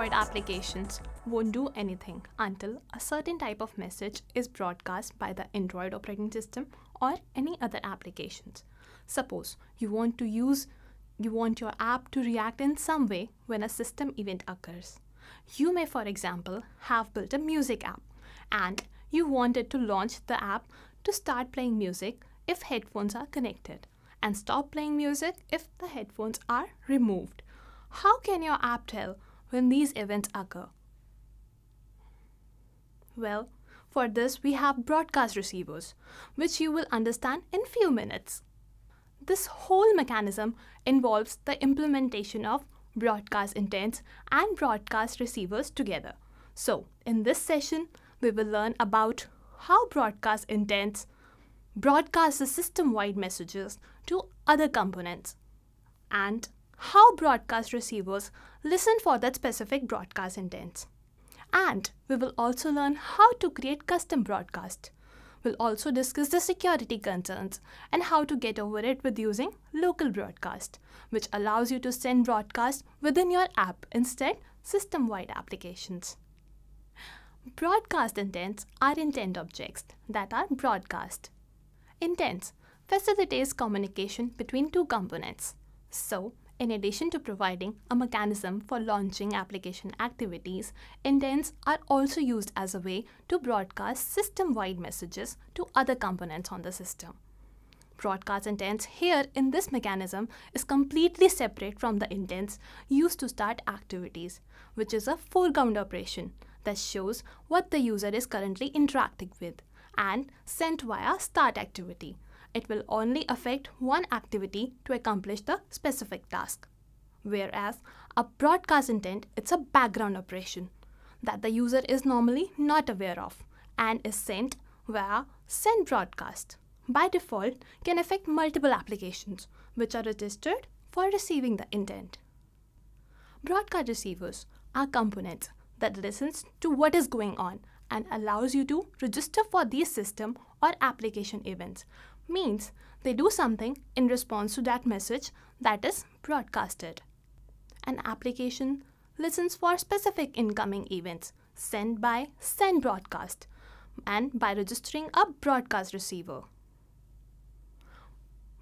Android applications won't do anything until a certain type of message is broadcast by the Android operating system or any other applications. Suppose you want your app to react in some way when a system event occurs. You may, for example, have built a music app and you wanted to launch the app to start playing music if headphones are connected and stop playing music if the headphones are removed. How can your app tell when these events occur? Well, for this we have broadcast receivers, which you will understand in few minutes. This whole mechanism involves the implementation of broadcast intents and broadcast receivers together. So, in this session, we will learn about how broadcast intents broadcast the system-wide messages to other components and how broadcast receivers listen for that specific broadcast intents. And we will also learn how to create custom broadcast. We'll also discuss the security concerns and how to get over it with using local broadcast, which allows you to send broadcast within your app instead system-wide applications. Broadcast intents are intent objects that are broadcast. Intents facilitates communication between two components. So, in addition to providing a mechanism for launching application activities, intents are also used as a way to broadcast system-wide messages to other components on the system. Broadcast intents here in this mechanism is completely separate from the intents used to start activities, which is a foreground operation that shows what the user is currently interacting with and sent via start activity. It will only affect one activity to accomplish the specific task. Whereas a broadcast intent, it's a background operation that the user is normally not aware of and is sent via send broadcast. By default, can affect multiple applications which are registered for receiving the intent. Broadcast receivers are components that listens to what is going on and allows you to register for these system or application events. Means they do something in response to that message that is broadcasted. An application listens for specific incoming events sent by send broadcast and by registering a broadcast receiver.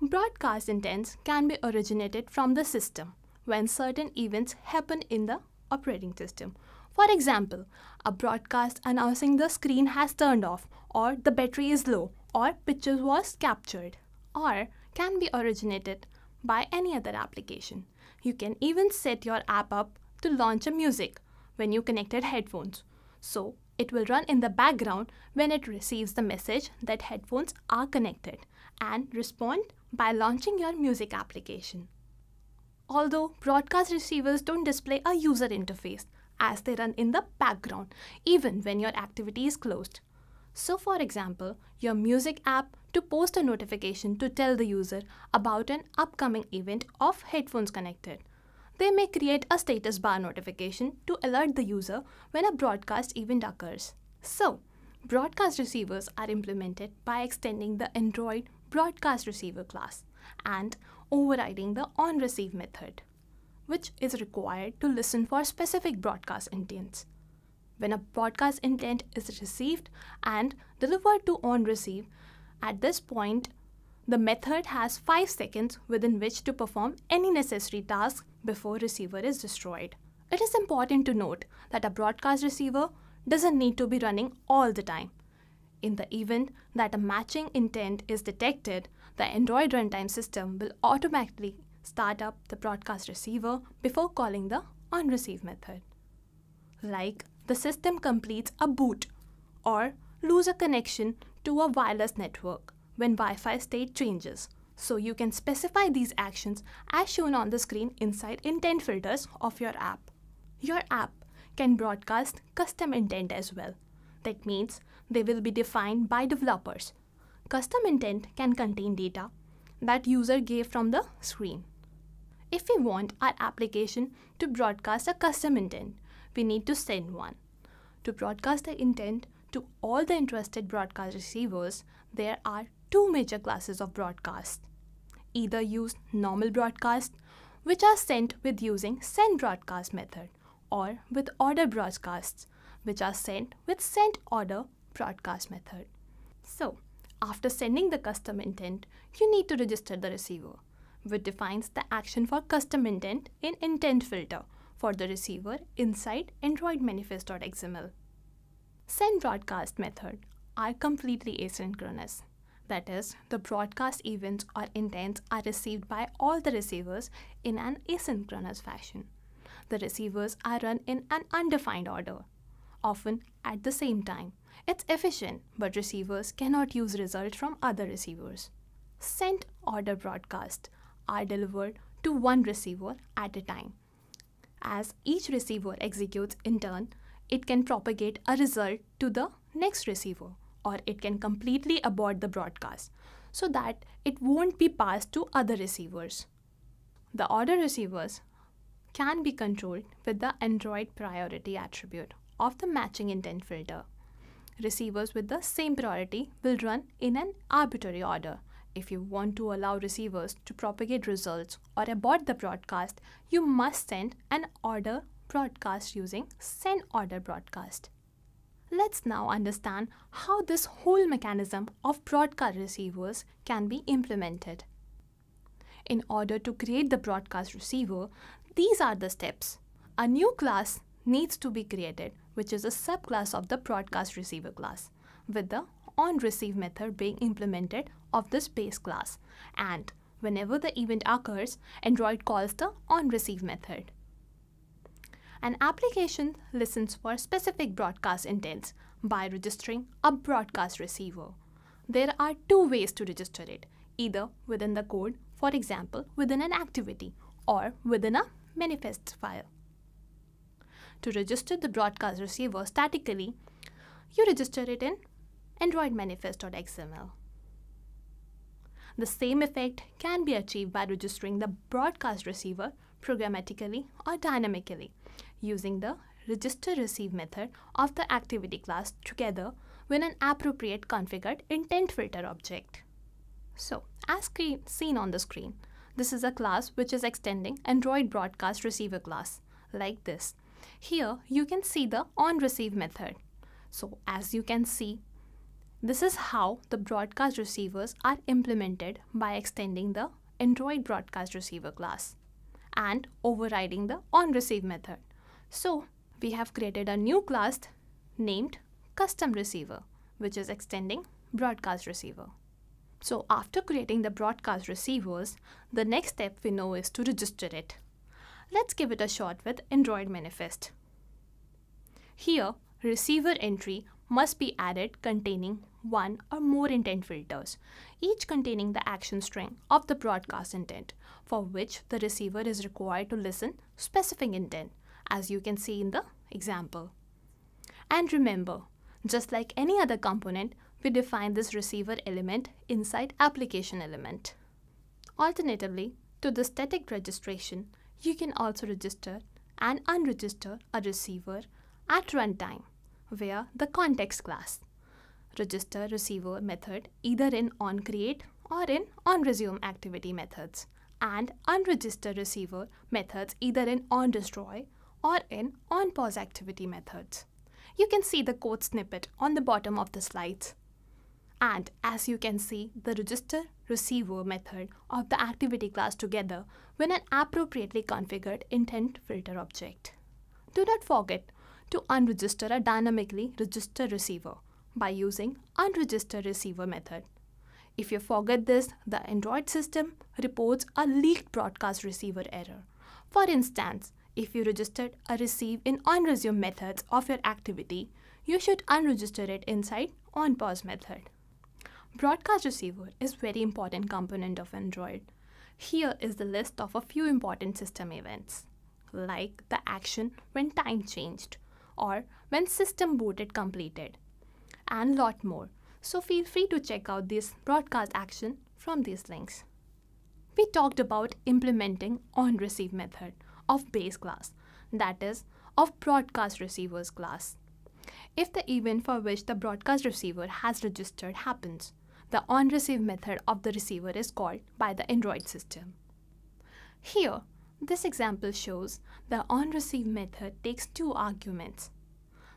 Broadcast intents can be originated from the system when certain events happen in the operating system. For example, a broadcast announcing the screen has turned off or the battery is low or picture was captured, or can be originated by any other application. You can even set your app up to launch a music when you connected headphones. So it will run in the background when it receives the message that headphones are connected and respond by launching your music application. Although broadcast receivers don't display a user interface, as they run in the background, even when your activity is closed. So for example, your music app to post a notification to tell the user about an upcoming event of headphones connected. They may create a status bar notification to alert the user when a broadcast event occurs. So, broadcast receivers are implemented by extending the Android broadcast receiver class and overriding the onReceive method, which is required to listen for specific broadcast intents. When a broadcast intent is received and delivered to onReceive, at this point, the method has 5 seconds within which to perform any necessary task before receiver is destroyed. It is important to note that a broadcast receiver doesn't need to be running all the time. In the event that a matching intent is detected, the Android runtime system will automatically start up the broadcast receiver before calling the onReceive method. Like the system completes a boot or lose a connection to a wireless network when Wi-Fi state changes. So you can specify these actions as shown on the screen inside intent filters of your app. Your app can broadcast custom intent as well. That means they will be defined by developers. Custom intent can contain data that user gave from the screen. If we want our application to broadcast a custom intent, we need to send one. To broadcast the intent to all the interested broadcast receivers, there are two major classes of broadcast. Either use normal broadcast, which are sent with using send broadcast method, or with order broadcasts, which are sent with sent order broadcast method. So, after sending the custom intent, you need to register the receiver, which defines the action for custom intent in intent filter for the receiver inside Android manifest.xml. Send broadcast method are completely asynchronous. That is, the broadcast events or intents are received by all the receivers in an asynchronous fashion. The receivers are run in an undefined order, often at the same time. It's efficient, but receivers cannot use results from other receivers. Sent order broadcasts are delivered to one receiver at a time. As each receiver executes in turn, it can propagate a result to the next receiver, or it can completely abort the broadcast so that it won't be passed to other receivers. The order receivers can be controlled with the Android priority attribute of the matching intent filter. Receivers with the same priority will run in an arbitrary order. If you want to allow receivers to propagate results or abort the broadcast, you must send an order broadcast using send order broadcast. Let's now understand how this whole mechanism of broadcast receivers can be implemented. In order to create the broadcast receiver, these are the steps. A new class needs to be created, which is a subclass of the broadcast receiver class, with the onReceive method being implemented of this base class. And whenever the event occurs, Android calls the onReceive method. An application listens for specific broadcast intents by registering a broadcast receiver. There are two ways to register it, either within the code, for example, within an activity, or within a manifest file. To register the broadcast receiver statically, you register it in Android manifest.xml. The same effect can be achieved by registering the broadcast receiver programmatically or dynamically, using the registerReceive method of the activity class together with an appropriate configured intent filter object. So, as seen on the screen, this is a class which is extending Android broadcast receiver class, like this. Here, you can see the onReceive method. So, as you can see, this is how the broadcast receivers are implemented by extending the Android broadcast receiver class and overriding the onReceive method. So, we have created a new class named custom receiver, which is extending broadcast receiver. So, after creating the broadcast receivers, the next step we know is to register it. Let's give it a shot with Android manifest. Here, receiver entry must be added containing one or more intent filters, each containing the action string of the broadcast intent, for which the receiver is required to listen specific intent, as you can see in the example. And remember, just like any other component, we define this receiver element inside application element. Alternatively, to the static registration, you can also register and unregister a receiver at runtime via the context class. Register receiver method either in onCreate or in onResume activity methods, and unregister receiver methods either in onDestroy or in onPause activity methods. You can see the code snippet on the bottom of the slides. And as you can see, the register receiver method of the activity class together with an appropriately configured intent filter object. Do not forget to unregister a dynamically registered receiver by using unregister receiver method. If you forget this, the Android system reports a leaked broadcast receiver error. For instance, if you registered a receive in onResume methods of your activity, you should unregister it inside onPause method. Broadcast receiver is a very important component of Android. Here is the list of a few important system events, like the action when time changed, or when system booted completed, and lot more. So feel free to check out this broadcast action from these links. We talked about implementing onReceive method of base class, that is, of broadcast receivers class. If the event for which the broadcast receiver has registered happens, the onReceive method of the receiver is called by the Android system. Here, This example shows the onReceive method takes two arguments.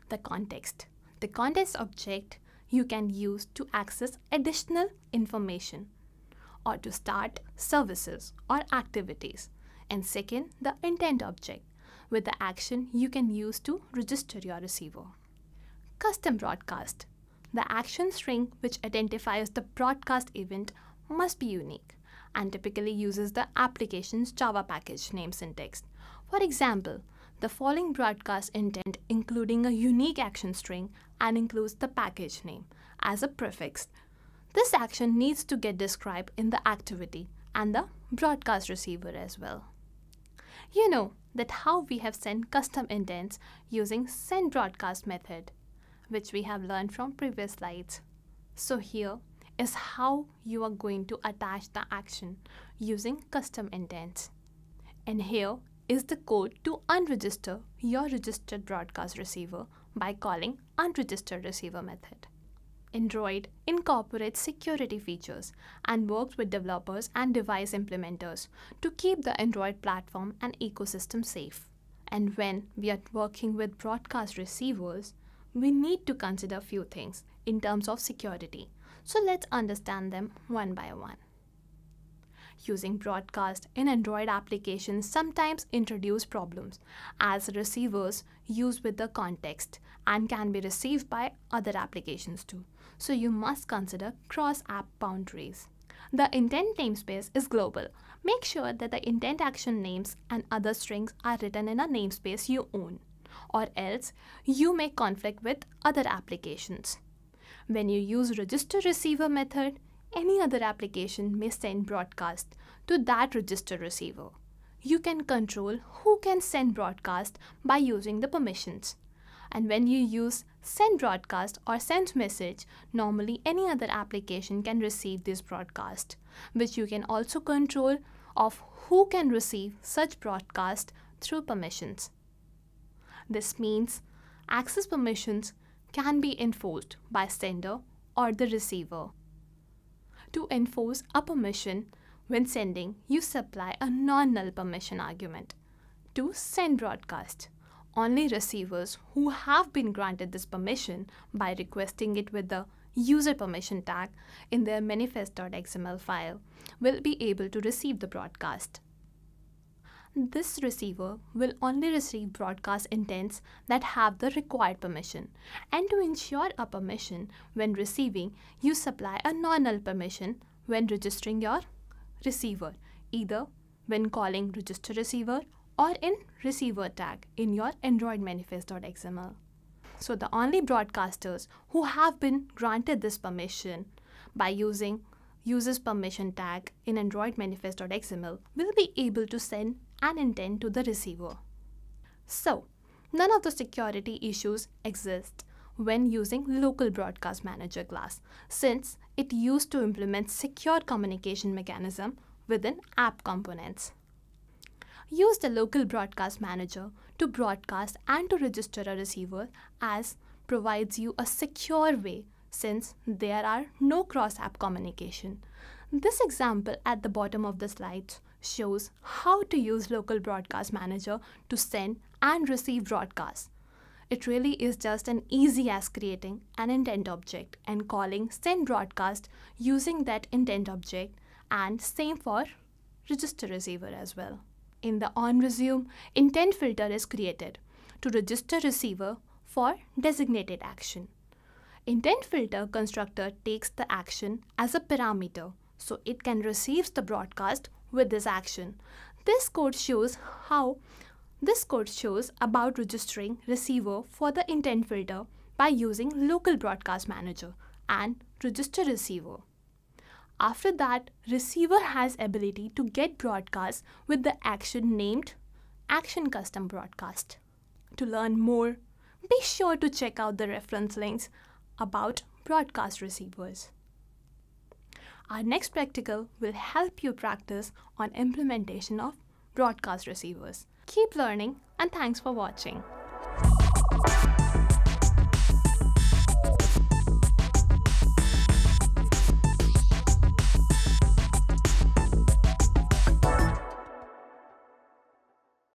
The context object you can use to access additional information or to start services or activities. And second, the intent object with the action you can use to register your receiver. Custom broadcast. The action string which identifies the broadcast event must be unique and typically uses the application's Java package name syntax. For example, the following broadcast intent including a unique action string and includes the package name as a prefix. This action needs to get described in the activity and the broadcast receiver as well. You know that how we have sent custom intents using send broadcast method, which we have learned from previous slides. So here is how you are going to attach the action using custom intents. And here is the code to unregister your registered broadcast receiver by calling unRegisterReceiver method. Android incorporates security features and works with developers and device implementers to keep the Android platform and ecosystem safe. And when we are working with broadcast receivers, we need to consider a few things in terms of security. So let's understand them one by one. Using broadcast in Android applications sometimes introduce problems as receivers use with the context and can be received by other applications too. So you must consider cross-app boundaries. The intent namespace is global. Make sure that the intent action names and other strings are written in a namespace you own, or else you may conflict with other applications. When you use registerReceiver method, any other application may send broadcast to that register receiver. You can control who can send broadcast by using the permissions. And when you use send broadcast or send message, normally any other application can receive this broadcast, which you can also control of who can receive such broadcast through permissions. This means access permissions can be enforced by sender or the receiver. To enforce a permission when sending, you supply a non-null permission argument to send broadcast. Only receivers who have been granted this permission by requesting it with the user permission tag in their manifest.xml file will be able to receive the broadcast. This receiver will only receive broadcast intents that have the required permission. And to ensure a permission when receiving, you supply a non-null permission when registering your receiver, either when calling register receiver or in receiver tag in your Android manifest.xml. So the only broadcasters who have been granted this permission by using user's permission tag in Android manifest.xml will be able to send and intent to the receiver. So, none of the security issues exist when using local broadcast manager class, since it used to implement secure communication mechanism within app components. Use the local broadcast manager to broadcast and to register a receiver, as provides you a secure way since there are no cross-app communication. This example at the bottom of the slides shows how to use local broadcast manager to send and receive broadcasts. It really is just as easy as creating an intent object and calling send broadcast using that intent object, and same for register receiver as well. In the onResume, intent filter is created to register receiver for designated action. Intent filter constructor takes the action as a parameter, so it can receive the broadcast with this action. This code shows about registering receiver for the intent filter by using local broadcast manager and register receiver. After that, receiver has ability to get broadcast with the action named action custom broadcast. To learn more, be sure to check out the reference links about broadcast receivers. Our next practical will help you practice on implementation of broadcast receivers. Keep learning, and thanks for watching.